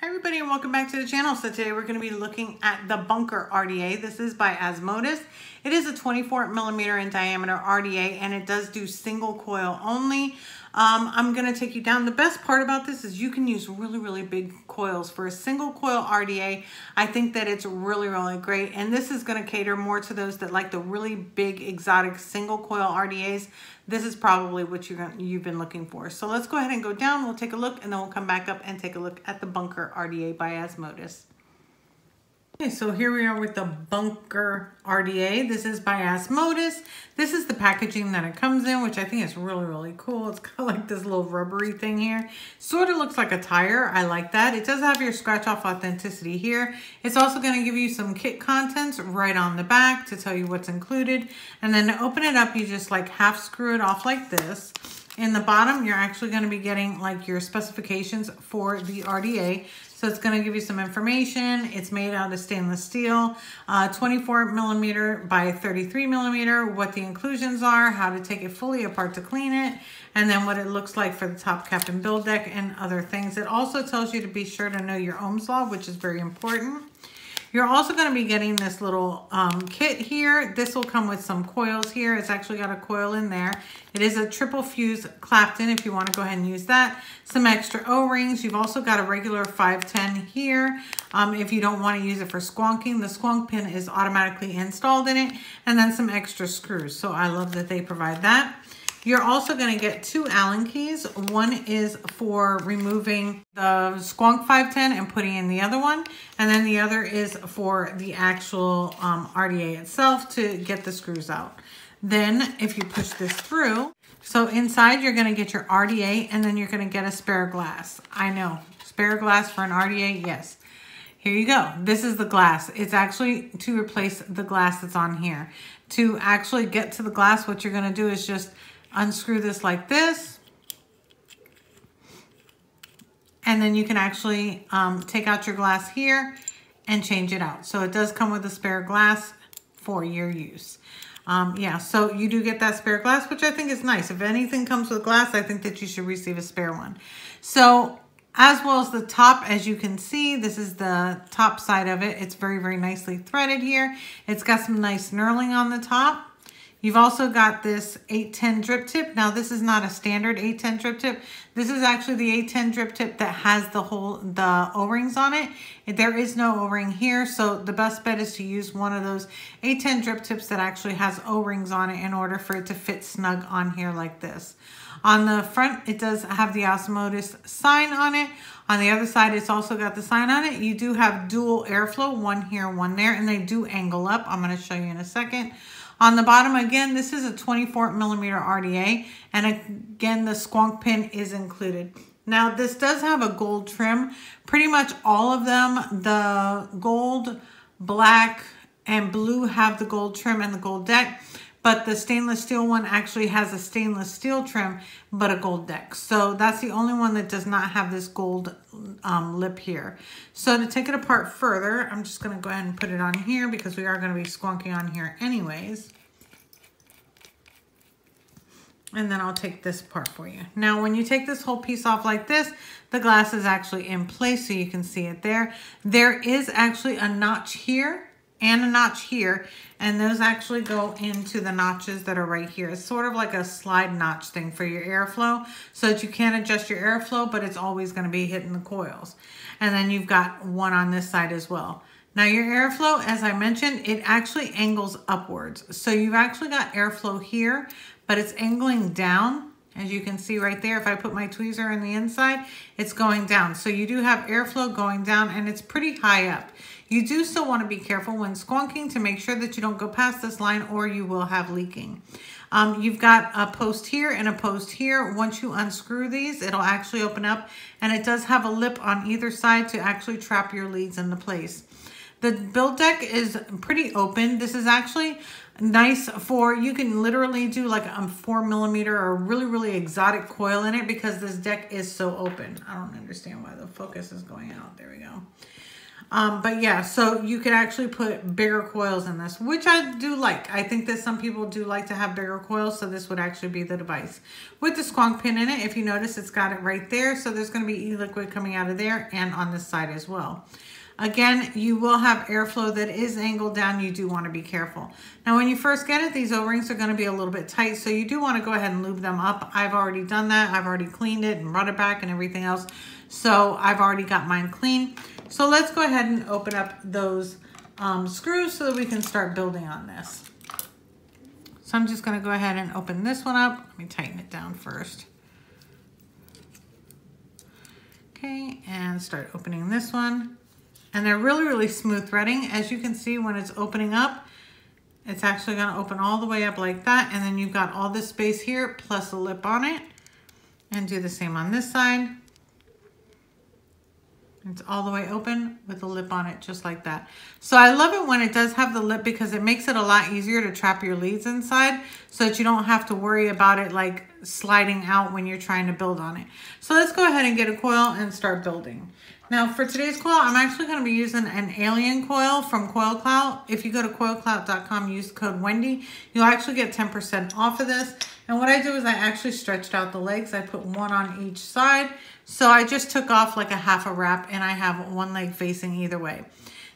Hi everybody and welcome back to the channel. So today we're going to be looking at the Bunker RDA. This is by Asmodus. It is a 24mm in diameter RDA and it does do single coil only. I'm going to take you down. The best part about this is you can use really big coils for a single coil RDA. I think that it's really great, and this is going to cater more to those that like the really big exotic single coil RDAs. This is probably what you've been looking for. So let's go ahead and go down. We'll take a look and then we'll come back up and take a look at the Bunker RDA by Asmodus. Okay, so here we are with the Bunker RDA. This is by Asmodus. This is the packaging that it comes in, which I think is really cool. It's kind of like this little rubbery thing here. Sort of looks like a tire. I like that. It does have your scratch-off authenticity here. It's also going to give you some kit contents right on the back to tell you what's included. And then to open it up, you just like half screw it off like this. In the bottom, you're actually going to be getting like your specifications for the RDA. So it's going to give you some information. It's made out of stainless steel, 24mm by 33mm, what the inclusions are, how to take it fully apart to clean it, and then what it looks like for the top cap and build deck and other things. It also tells you to be sure to know your Ohm's law, which is very important. You're also going to be getting this little kit here. This will come with some coils here. It's actually got a coil in there. It is a triple fuse Clapton if you want to go ahead and use that. Some extra O-rings. You've also got a regular 510 here. If you don't want to use it for squonking, the squonk pin is automatically installed in it. And then some extra screws. So I love that they provide that. You're also going to get two Allen keys. One is for removing the squonk 510 and putting in the other one. And then the other is for the actual RDA itself to get the screws out. Then if you push this through, so inside you're going to get your RDA and then you're going to get a spare glass. I know, spare glass for an RDA, yes. Here you go. This is the glass. It's actually to replace the glass that's on here. To actually get to the glass, what you're going to do is just unscrew this like this, and then you can actually take out your glass here and change it out. So it does come with a spare glass for your use. Yeah, so you do get that spare glass, which I think is nice. If anything comes with glass, I think that you should receive a spare one. So as well as the top, as you can see, this is the top side of it. It's very nicely threaded here. It's got some nice knurling on the top. You've also got this 810 drip tip. Now this is not a standard 810 drip tip. This is actually the 810 drip tip that has the O-rings on it. There is no O-ring here, so the best bet is to use one of those 810 drip tips that actually has O-rings on it in order for it to fit snug on here like this. On the front, it does have the Asmodus sign on it. On the other side, it's also got the sign on it. You do have dual airflow, one here, one there, and they do angle up. I'm going to show you in a second. On the bottom, again, this is a 24mm RDA, and again, the squonk pin is included. Now, this does have a gold trim. Pretty much all of them, the gold, black, and blue have the gold trim and the gold deck, but the stainless steel one actually has a stainless steel trim, but a gold deck. So that's the only one that does not have this gold lip here. So to take it apart further, I'm just going to go ahead and put it on here because we are going to be squonking on here anyways. And then I'll take this part for you. Now, when you take this whole piece off like this, the glass is actually in place, so you can see it there. There is actually a notch here and a notch here, and those actually go into the notches that are right here. It's sort of like a slide notch thing for your airflow so that you can adjust your airflow, but it's always going to be hitting the coils. And then you've got one on this side as well. Now your airflow, as I mentioned, it actually angles upwards. So you've actually got airflow here, but it's angling down. As you can see right there, if I put my tweezer in the inside, it's going down. So you do have airflow going down and it's pretty high up. You do still want to be careful when squonking to make sure that you don't go past this line or you will have leaking. You've got a post here and a post here. Once you unscrew these, it'll actually open up, and it does have a lip on either side to actually trap your leads into place. The build deck is pretty open. This is actually nice for, you can literally do like a 4mm or really exotic coil in it because this deck is so open. I don't understand why the focus is going out. There we go. But yeah, so you could actually put bigger coils in this, which I do like. I think that some people do like to have bigger coils, so this would actually be the device. With the squonk pin in it, if you notice, it's got it right there, so there's going to be e-liquid coming out of there and on this side as well. Again, you will have airflow that is angled down. You do want to be careful. Now, when you first get it, these O-rings are going to be a little bit tight, so you do want to go ahead and lube them up. I've already done that. I've already cleaned it and run it back and everything else, so I've already got mine clean. So let's go ahead and open up those screws so that we can start building on this. So I'm just going to go ahead and open this one up. Let me tighten it down first. Okay, and start opening this one. And they're really, really smooth threading. As you can see, when it's opening up, it's actually going to open all the way up like that. And then you've got all this space here plus a lip on it. And do the same on this side. It's all the way open with a lip on it just like that. So I love it when it does have the lip because it makes it a lot easier to trap your leads inside so that you don't have to worry about it like sliding out when you're trying to build on it. So let's go ahead and get a coil and start building. Now for today's coil, I'm actually going to be using an alien coil from Coil Clout. If you go to coilclout.com, use code WENDY, you'll actually get 10% off of this. And what I do is I actually stretched out the legs. I put one on each side. So I just took off like a half a wrap and I have one leg facing either way.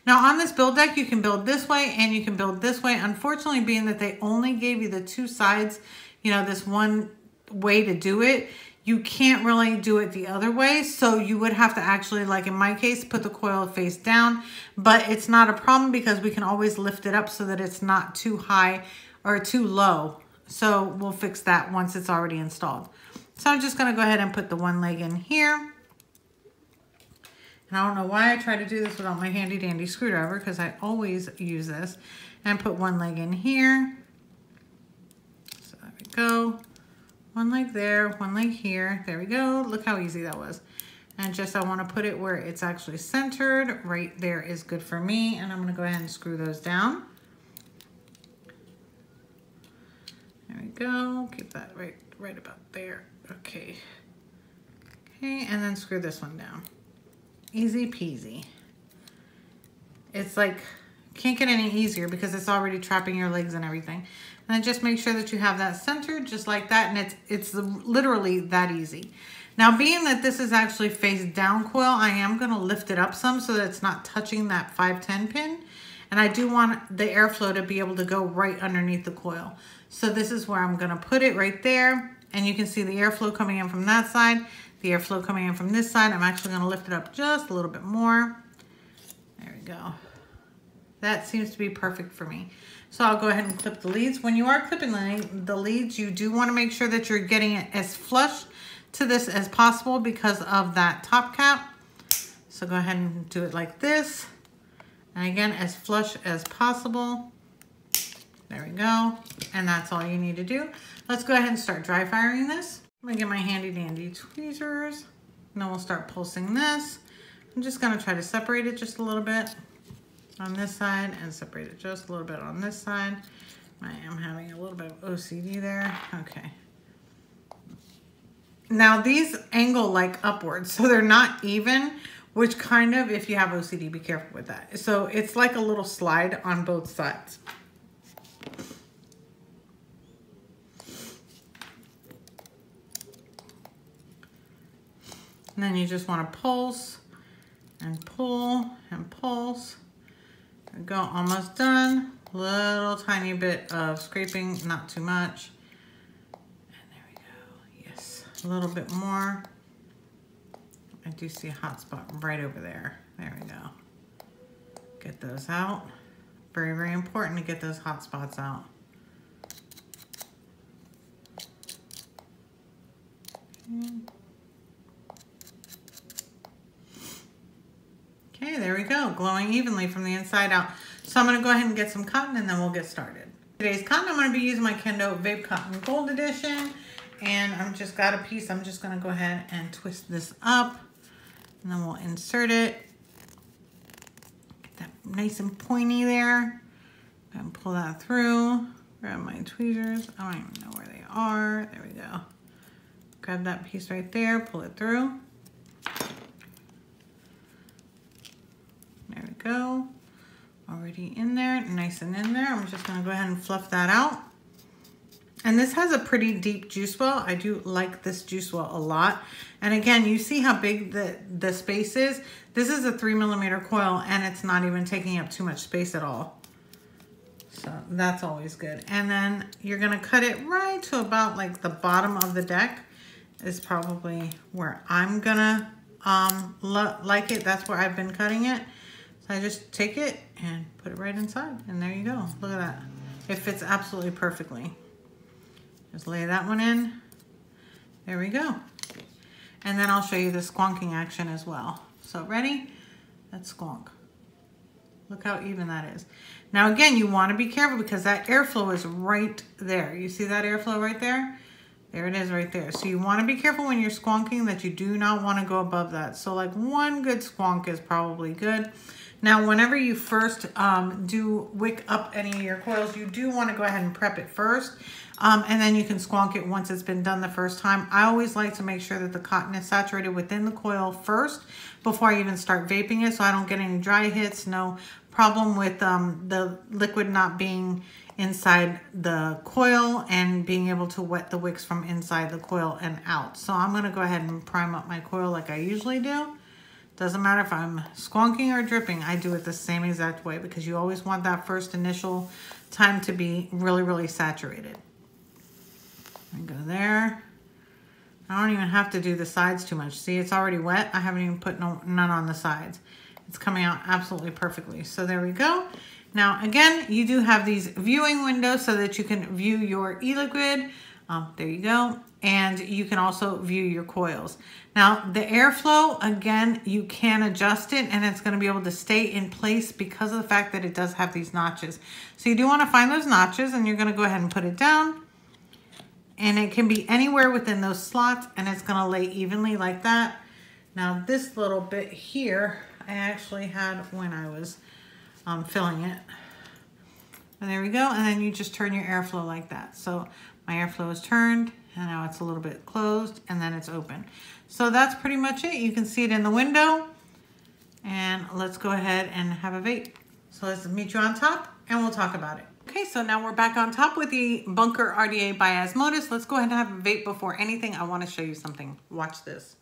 Now on this build deck, you can build this way and you can build this way. Unfortunately, being that they only gave you the two sides, you know, this one way to do it, you can't really do it the other way. So you would have to actually, like in my case, put the coil face down, but it's not a problem because we can always lift it up so that it's not too high or too low. So we'll fix that once it's already installed. So I'm just gonna go ahead and put the one leg in here. And I don't know why I try to do this without my handy dandy screwdriver because I always use this. And put one leg in here. So there we go. One leg there, one leg here. There we go. Look how easy that was. And just I want to put it where it's actually centered. Right there is good for me. And I'm going to go ahead and screw those down. There we go. Keep that right about there. Okay. Okay, and then screw this one down. Easy peasy. It's like, can't get any easier because it's already trapping your legs and everything. And then just make sure that you have that centered just like that. And it's literally that easy. Now, being that this is actually face down coil, I am going to lift it up some so that it's not touching that 510 pin. And I do want the airflow to be able to go right underneath the coil. So this is where I'm going to put it right there. And you can see the airflow coming in from that side, the airflow coming in from this side. I'm actually going to lift it up just a little bit more. There we go. That seems to be perfect for me. So I'll go ahead and clip the leads. When you are clipping the leads, you do want to make sure that you're getting it as flush to this as possible because of that top cap. So go ahead and do it like this. And again, as flush as possible. There we go. And that's all you need to do. Let's go ahead and start dry firing this. I'm gonna get my handy dandy tweezers. And then we'll start pulsing this. I'm just gonna try to separate it just a little bit on this side and separate it just a little bit on this side. I am having a little bit of OCD there. Okay. Now these angle like upwards, so they're not even, which kind of, if you have OCD, be careful with that. So it's like a little slide on both sides. And then you just want to pulse and pull and pulse. There we go, almost done. Little tiny bit of scraping, not too much. And there we go, yes. A little bit more. I do see a hot spot right over there. There we go. Get those out. Very, very important to get those hot spots out. Okay, there we go, glowing evenly from the inside out. So I'm gonna go ahead and get some cotton and then we'll get started. Today's cotton, I'm gonna be using my Kendo Vape Cotton Gold Edition. And I've just got a piece, I'm just gonna go ahead and twist this up and then we'll insert it. Get that nice and pointy there. And pull that through, grab my tweezers. I don't even know where they are, there we go. Grab that piece right there, pull it through. go. Already in there, nice and in there. I'm just gonna go ahead and fluff that out. And this has a pretty deep juice well. I do like this juice well a lot. And again, you see how big the space is. This is a 3mm coil and it's not even taking up too much space at all. So that's always good. And then you're gonna cut it right to about like the bottom of the deck is probably where I'm gonna like it. That's where I've been cutting it. So I just take it and put it right inside and there you go. Look at that. It fits absolutely perfectly. Just lay that one in. There we go. And then I'll show you the squonking action as well. So ready? Let's squonk. Look how even that is. Now again, you want to be careful because that airflow is right there. You see that airflow right there? There it is right there. So you want to be careful when you're squonking that you do not want to go above that. So like one good squonk is probably good. Now, whenever you first do wick up any of your coils, you do want to go ahead and prep it first. And then you can squonk it once it's been done the first time. I always like to make sure that the cotton is saturated within the coil first before I even start vaping it so I don't get any dry hits, no problem with the liquid not being inside the coil and being able to wet the wicks from inside the coil and out. So I'm going to go ahead and prime up my coil like I usually do. Doesn't matter if I'm squonking or dripping, I do it the same exact way because you always want that first initial time to be really, really saturated. And go there. I don't even have to do the sides too much. See, it's already wet. I haven't even put none on the sides. It's coming out absolutely perfectly. So there we go. Now, again, you do have these viewing windows so that you can view your e-liquid. There you go. And you can also view your coils. Now, the airflow, again, you can adjust it and it's going to be able to stay in place because of the fact that it does have these notches. So you do want to find those notches and you're going to go ahead and put it down. And it can be anywhere within those slots and it's going to lay evenly like that. Now, this little bit here, I actually had when I was filling it. And there we go. And then you just turn your airflow like that. So my airflow is turned. And now it's a little bit closed and then it's open. So that's pretty much it. You can see it in the window. And let's go ahead and have a vape. So let's meet you on top and we'll talk about it. Okay, so now we're back on top with the Bunker RDA by Asmodus. Let's go ahead and have a vape before anything. I want to show you something. Watch this.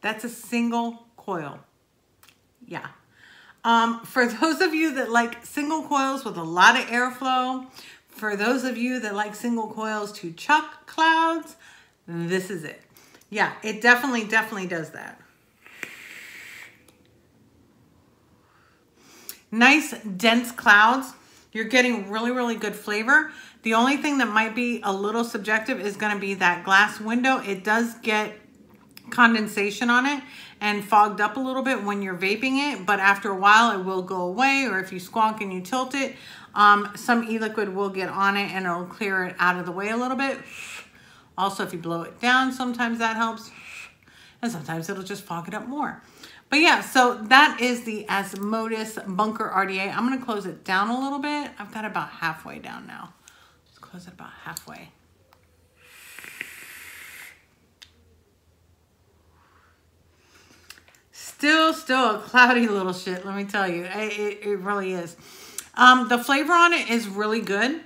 That's a single coil. Yeah. For those of you that like single coils with a lot of airflow, for those of you that like single coils to chuck clouds, this is it. Yeah, it definitely does that. Nice, dense clouds. You're getting really, really good flavor. The only thing that might be a little subjective is going to be that glass window. It does get condensation on it and fogged up a little bit when you're vaping it, but after a while it will go away, or if you squonk and you tilt it, some e-liquid will get on it and it'll clear it out of the way a little bit. Also, if you blow it down, sometimes that helps, and sometimes it'll just fog it up more. But yeah, so that is the Asmodus Bunker RDA. I'm going to close it down a little bit. I've got about halfway down now. Just close it about halfway. Still a cloudy little shit, let me tell you. It really is. The flavor on it is really good.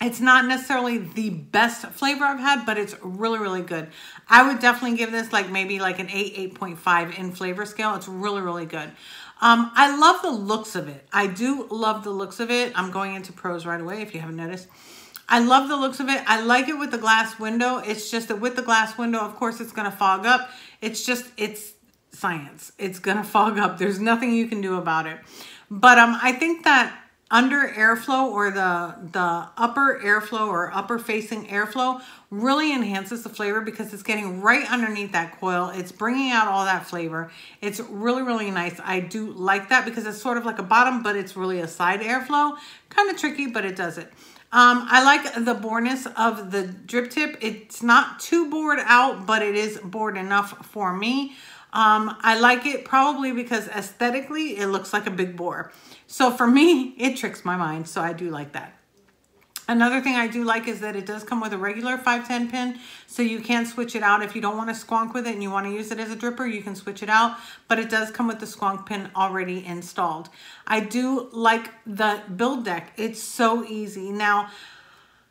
It's not necessarily the best flavor I've had, but it's really, really good. I would definitely give this like maybe like an 8, 8.5 in flavor scale. It's really, really good. I love the looks of it. I do love the looks of it. I'm going into pros right away if you haven't noticed. I love the looks of it. I like it with the glass window. It's just that with the glass window, of course, it's going to fog up. It's science. It's going to fog up. There's nothing you can do about it. But I think that under airflow, or the upper airflow or upper facing airflow, really enhances the flavor because it's getting right underneath that coil. It's bringing out all that flavor. It's really, really nice. I do like that because it's sort of like a bottom, but it's really a side airflow. Kind of tricky, but it does it. I like the boredness of the drip tip. It's not too bored out, but it is bored enough for me. I like it probably because aesthetically it looks like a big bore. So for me, it tricks my mind. So I do like that. Another thing I do like is that it does come with a regular 510 pin, so you can switch it out. If you don't want to squonk with it and you want to use it as a dripper, you can switch it out, but it does come with the squonk pin already installed. I do like the build deck. It's so easy. Now,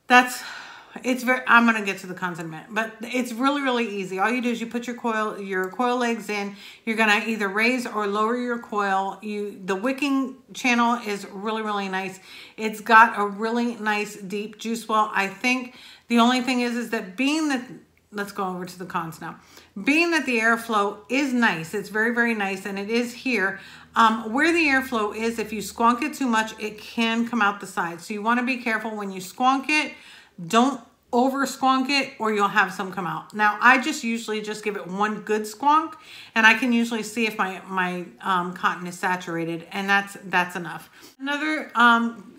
I'm going to get to the cons in a minute, but it's really, really easy. All you do is you put your coil legs in. You're going to either raise or lower your coil. The wicking channel is really, really nice. It's got a really nice deep juice well. I think the only thing is that being that, let's go over to the cons now. Being that the airflow is nice, it's very, very nice, and it is here. Where the airflow is, if you squonk it too much, it can come out the side. So you want to be careful when you squonk it. Don't over squonk it or you'll have some come out. Now, I just usually just give it one good squonk, and I can usually see if my cotton is saturated, and that's enough. Another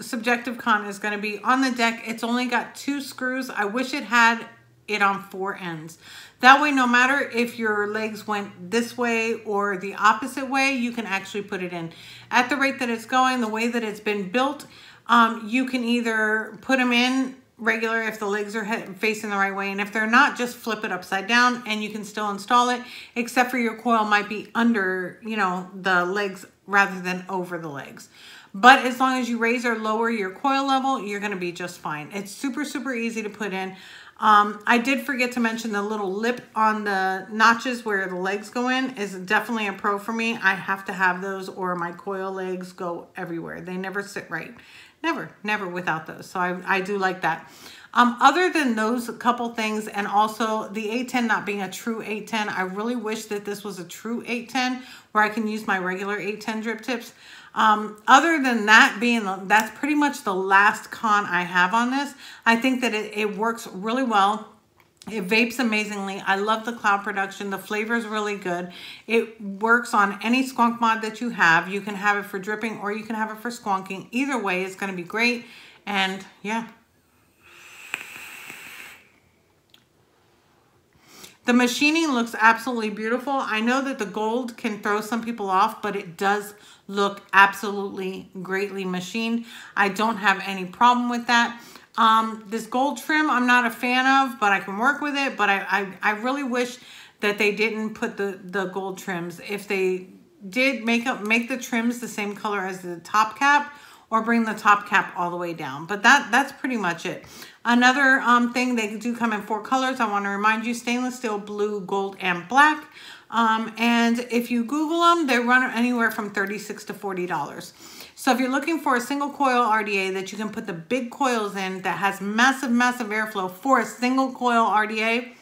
subjective con is going to be on the deck. It's only got 2 screws. I wish it had it on 4 ends. That way, no matter if your legs went this way or the opposite way, you can actually put it in. At the rate that it's going, the way that it's been built, you can either put them in regular if the legs are facing the right way, and if they're not, just flip it upside down and you can still install it, except for your coil might be under, you know, the legs rather than over the legs. But as long as you raise or lower your coil level, you're going to be just fine. It's super, super easy to put in. I did forget to mention the little lip on the notches where the legs go in is definitely a pro for me. I have to have those or my coil legs go everywhere. They never sit right. Never without those. So I do like that. Other than those couple things, and also the 810 not being a true 810, I really wish that this was a true 810 where I can use my regular 810 drip tips. Other than that being, that's pretty much the last con I have on this. I think that it works really well. It vapes amazingly. I love the cloud production. The flavor is really good. It works on any squonk mod that you have. You can have it for dripping or you can have it for squonking. Either way, it's going to be great. And yeah. The machining looks absolutely beautiful. I know that the gold can throw some people off, but it does look absolutely greatly machined. I don't have any problem with that. This gold trim I'm not a fan of, but I can work with it. But I really wish that they didn't put the gold trims. If they did make the trims the same color as the top cap, or bring the top cap all the way down. But that's pretty much it. Another thing, they do come in 4 colors. I want to remind you, stainless steel, blue, gold, and black. And if you Google them, they run anywhere from $36 to $40. So if you're looking for a single coil RDA that you can put the big coils in that has massive, massive airflow for a single coil RDA,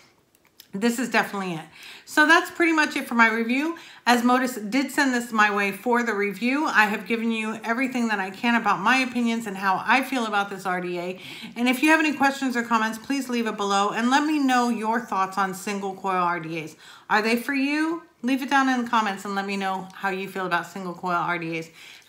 this is definitely it. So that's pretty much it for my review. Asmodus did send this my way for the review. I have given you everything that I can about my opinions and how I feel about this RDA. And if you have any questions or comments, please leave it below and let me know your thoughts on single coil RDAs. Are they for you? Leave it down in the comments and let me know how you feel about single coil RDAs.